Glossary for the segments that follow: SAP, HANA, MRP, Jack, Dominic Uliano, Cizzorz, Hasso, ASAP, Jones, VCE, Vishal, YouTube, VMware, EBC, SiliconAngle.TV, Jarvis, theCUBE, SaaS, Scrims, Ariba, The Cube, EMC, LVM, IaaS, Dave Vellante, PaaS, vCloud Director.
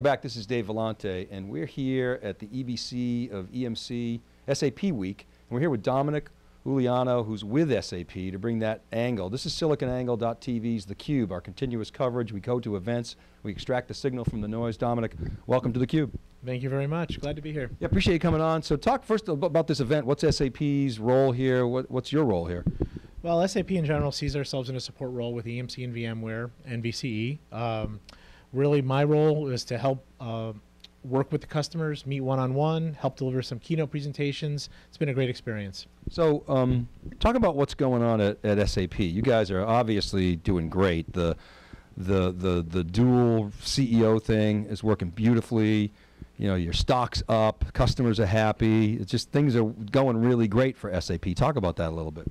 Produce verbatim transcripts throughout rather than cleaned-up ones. Back, this is Dave Vellante, and we're here at the E B C of E M C, S A P Week, and we're here with Dominic Uliano, who's with S A P, to bring that angle. This is Silicon Angle dot T V's The Cube, our continuous coverage. We go to events, we extract the signal from the noise. Dominic, welcome to The Cube. Thank you very much, glad to be here. Yeah, appreciate you coming on. So talk first about this event. What's S A P's role here? What, what's your role here? Well, S A P in general sees ourselves in a support role with E M C and VMware and V C E. Um, Really, my role is to help uh, work with the customers, meet one-on-one, help deliver some keynote presentations. It's been a great experience. So, um, talk about what's going on at, at S A P. You guys are obviously doing great. The, the, the, the dual C E O thing is working beautifully. You know, your stock's up, customers are happy. It's just things are going really great for S A P. Talk about that a little bit.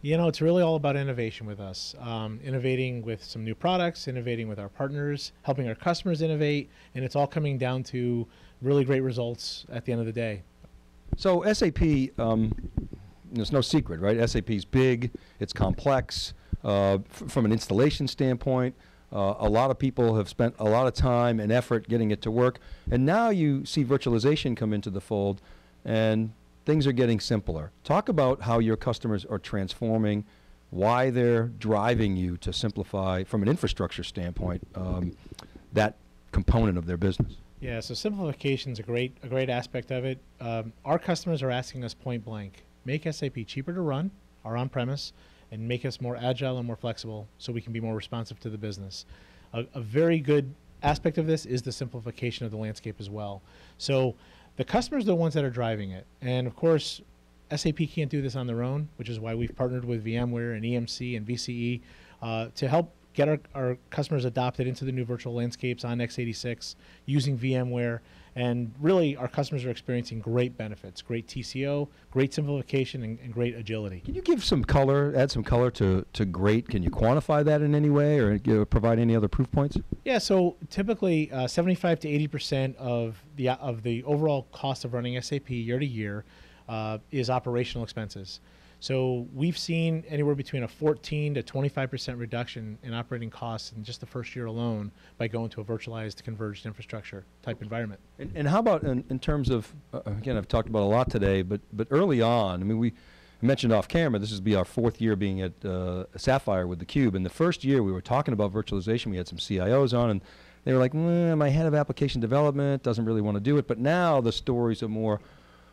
You know, it's really all about innovation with us. Um, innovating with some new products, innovating with our partners, helping our customers innovate, and it's all coming down to really great results at the end of the day. So S A P, um, it's no secret, right? S A P's big, it's complex. Uh, f from an installation standpoint, Uh, a lot of people have spent a lot of time and effort getting it to work, and now you see virtualization come into the fold, and things are getting simpler. Talk about how your customers are transforming, why they're driving you to simplify, from an infrastructure standpoint, um, that component of their business. Yeah, so simplification is a great, a great aspect of it. Um, our customers are asking us point blank, make S A P cheaper to run, our on-premise, and make us more agile and more flexible so we can be more responsive to the business. A, a very good aspect of this is the simplification of the landscape as well. So the customers are the ones that are driving it. And of course, S A P can't do this on their own, which is why we've partnered with VMware and E M C and V C E uh, to help get our, our customers adopted into the new virtual landscapes on x eighty-six using VMware. And really, our customers are experiencing great benefits, great T C O, great simplification, and, and great agility. Can you give some color, add some color to, to great? Can you quantify that in any way or uh, provide any other proof points? Yeah, so typically uh, seventy-five to eighty percent of the, uh, of the overall cost of running S A P year to year uh, is operational expenses. So we've seen anywhere between a fourteen to twenty-five percent reduction in operating costs in just the first year alone by going to a virtualized, converged infrastructure type environment. And, and how about in, in terms of, uh, again, I've talked about a lot today, but, but early on, I mean, we mentioned off camera, this would be our fourth year being at uh, Sapphire with theCUBE. And the first year we were talking about virtualization, we had some C I Os on, and they were like, mm, my head of application development doesn't really want to do it. But now the stories are more,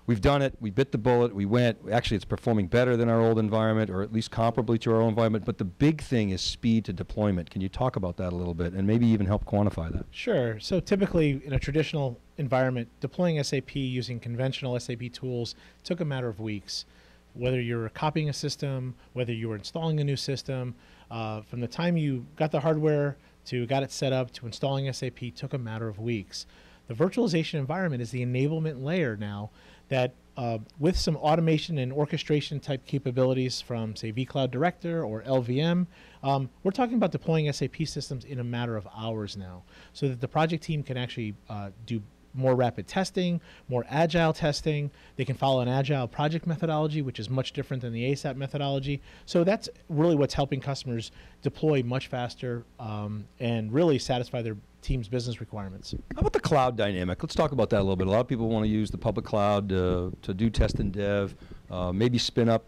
we've done it, we bit the bullet, we went, actually it's performing better than our old environment, or at least comparably to our old environment, but the big thing is speed to deployment. Can you talk about that a little bit and maybe even help quantify that? Sure, so typically in a traditional environment, deploying S A P using conventional S A P tools took a matter of weeks. Whether you're copying a system, whether you were installing a new system, uh, from the time you got the hardware to got it set up to installing S A P took a matter of weeks. The virtualization environment is the enablement layer now that uh, with some automation and orchestration type capabilities from say vCloud Director or L V M, um, we're talking about deploying S A P systems in a matter of hours now so that the project team can actually uh, do more rapid testing, more agile testing. They can follow an agile project methodology, which is much different than the ASAP methodology. So that's really what's helping customers deploy much faster um, and really satisfy their team's business requirements. How about the cloud dynamic? Let's talk about that a little bit. A lot of people want to use the public cloud uh, to do test and dev, uh, maybe spin up,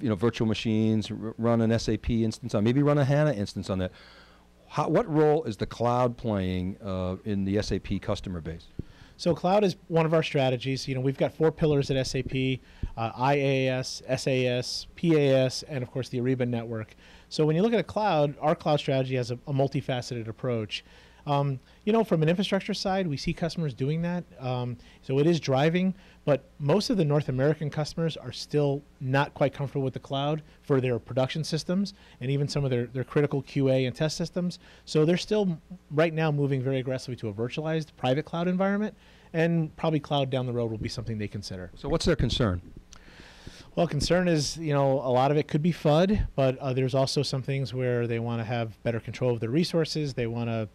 you know, virtual machines, r run an S A P instance on, maybe run a HANA instance on that. How, what role is the cloud playing uh, in the S A P customer base? So cloud is one of our strategies. You know, we've got four pillars at S A P, uh, IaaS, SaaS, PaaS, and of course the Ariba network. So when you look at a cloud, our cloud strategy has a, a multifaceted approach. Um, you know, from an infrastructure side, we see customers doing that. Um, so it is driving, but most of the North American customers are still not quite comfortable with the cloud for their production systems and even some of their, their critical Q A and test systems. So they're still right now moving very aggressively to a virtualized private cloud environment, and probably cloud down the road will be something they consider. So what's their concern? Well, concern is, you know, a lot of it could be F U D, but uh, there's also some things where they want to have better control of their resources. They want to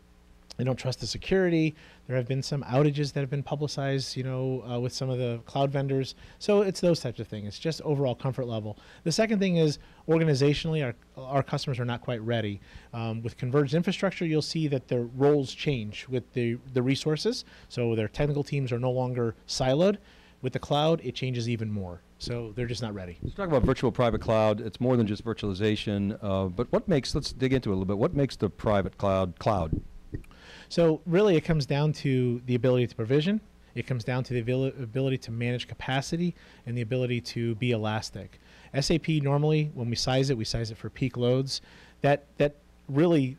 They don't trust the security. There have been some outages that have been publicized, you know, uh, with some of the cloud vendors. So it's those types of things. It's just overall comfort level. The second thing is organizationally, our, our customers are not quite ready. Um, with converged infrastructure, you'll see that their roles change with the, the resources. So their technical teams are no longer siloed. With the cloud, it changes even more. So they're just not ready. Let's talk about virtual private cloud. It's more than just virtualization, uh, but what makes, let's dig into it a little bit, what makes the private cloud cloud? So really it comes down to the ability to provision. It comes down to the abil ability to manage capacity and the ability to be elastic. S A P normally, when we size it, we size it for peak loads. That, that really,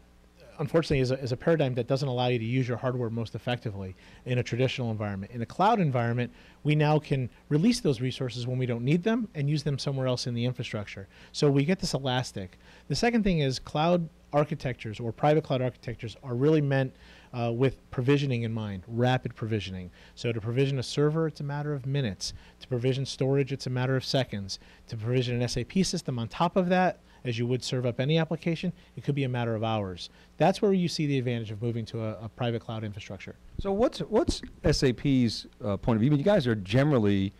unfortunately, is a, is a paradigm that doesn't allow you to use your hardware most effectively in a traditional environment. In a cloud environment, we now can release those resources when we don't need them and use them somewhere else in the infrastructure. So we get this elastic. The second thing is cloud architectures or private cloud architectures are really meant uh, with provisioning in mind, rapid provisioning. So to provision a server, it's a matter of minutes. To provision storage, it's a matter of seconds. To provision an S A P system on top of that, as you would serve up any application, it could be a matter of hours. That's where you see the advantage of moving to a, a private cloud infrastructure. So what's, what's S A P's uh, point of view? I mean, you guys are generally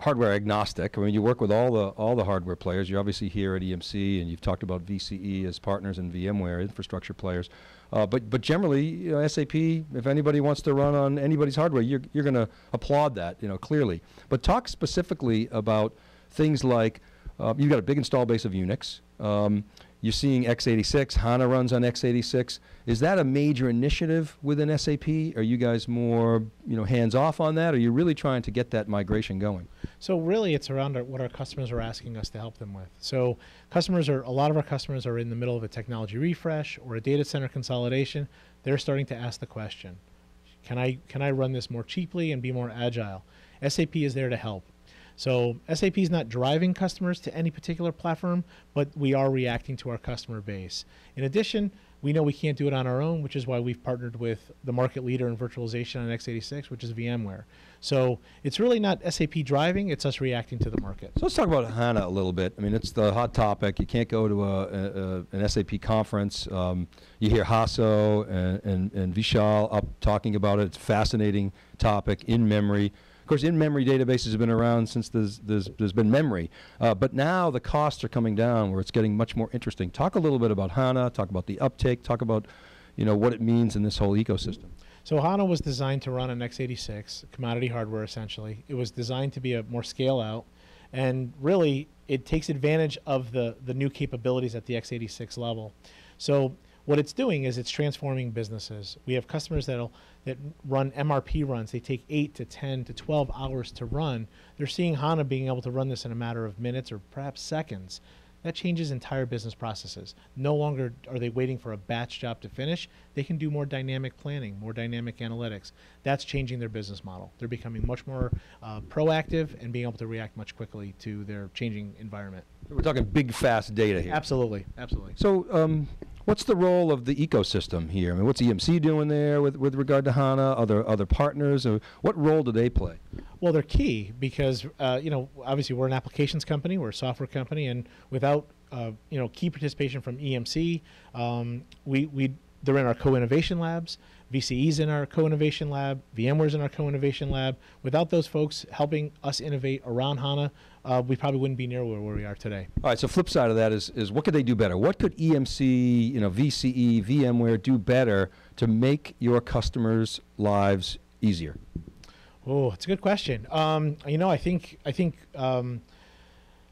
hardware agnostic. I mean, you work with all the, all the hardware players. You're obviously here at E M C, and you've talked about V C E as partners and VMware, infrastructure players. Uh, but, but generally, you know, S A P, if anybody wants to run on anybody's hardware, you're, you're going to applaud that, you know, clearly. But talk specifically about things like Uh, you've got a big install base of Unix. Um, you're seeing x eighty-six, HANA runs on x eighty-six. Is that a major initiative within S A P? Are you guys more, you know, hands-off on that? Or are you really trying to get that migration going? So really it's around our, what our customers are asking us to help them with. So customers are, a lot of our customers are in the middle of a technology refresh or a data center consolidation. They're starting to ask the question, can I, can I run this more cheaply and be more agile? S A P is there to help. So S A P is not driving customers to any particular platform, but we are reacting to our customer base. In addition, we know we can't do it on our own, which is why we've partnered with the market leader in virtualization on x eighty-six, which is VMware. So it's really not S A P driving, it's us reacting to the market. So let's talk about HANA a little bit. I mean, it's the hot topic. You can't go to a, a, a, an S A P conference. Um, you hear Hasso and, and, and Vishal up talking about it. It's a fascinating topic, in memory. Of course, in-memory databases have been around since there's, there's, there's been memory. Uh, but now the costs are coming down where it's getting much more interesting. Talk a little bit about HANA, talk about the uptake, talk about, you know, what it means in this whole ecosystem. So HANA was designed to run on x eighty-six, commodity hardware essentially. It was designed to be a more scale out, and really it takes advantage of the, the new capabilities at the x eighty-six level. So what it's doing is it's transforming businesses. We have customers that'll, that run M R P runs. They take eight to ten to twelve hours to run. They're seeing HANA being able to run this in a matter of minutes or perhaps seconds. That changes entire business processes. No longer are they waiting for a batch job to finish. They can do more dynamic planning, more dynamic analytics. That's changing their business model. They're becoming much more uh, proactive and being able to react much quickly to their changing environment. We're talking big, fast data here. Absolutely, absolutely. So um, what's the role of the ecosystem here? I mean, what's E M C doing there with, with regard to HANA, other, other partners? Or what role do they play? Well, they're key because, uh, you know, obviously we're an applications company, we're a software company, and without, uh, you know, key participation from E M C, um, we, we, they're in our co-innovation labs, V C E's in our co-innovation lab, VMware's in our co-innovation lab. Without those folks helping us innovate around HANA, uh, we probably wouldn't be near where, where we are today. All right, so flip side of that is, is what could they do better? What could E M C, you know, V C E, VMware do better to make your customers' lives easier? Oh, it's a good question. Um, you know, I think I think um,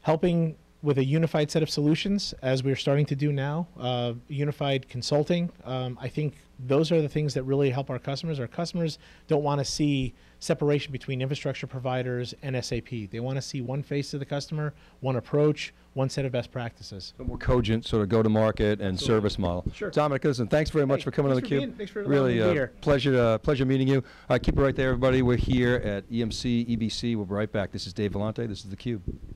helping with a unified set of solutions, as we're starting to do now, uh, unified consulting. Um, I think those are the things that really help our customers. Our customers don't want to see separation between infrastructure providers and S A P. They want to see one face to the customer, one approach, one set of best practices. A more cogent sort of go-to-market and Absolutely. service model. Sure. Dominic, listen, thanks very much hey, for coming on theCUBE. Thanks for really uh, here. Pleasure, uh, pleasure meeting you. Uh, keep it right there, everybody. We're here at E M C, E B C. We'll be right back. This is Dave Vellante. This is theCUBE.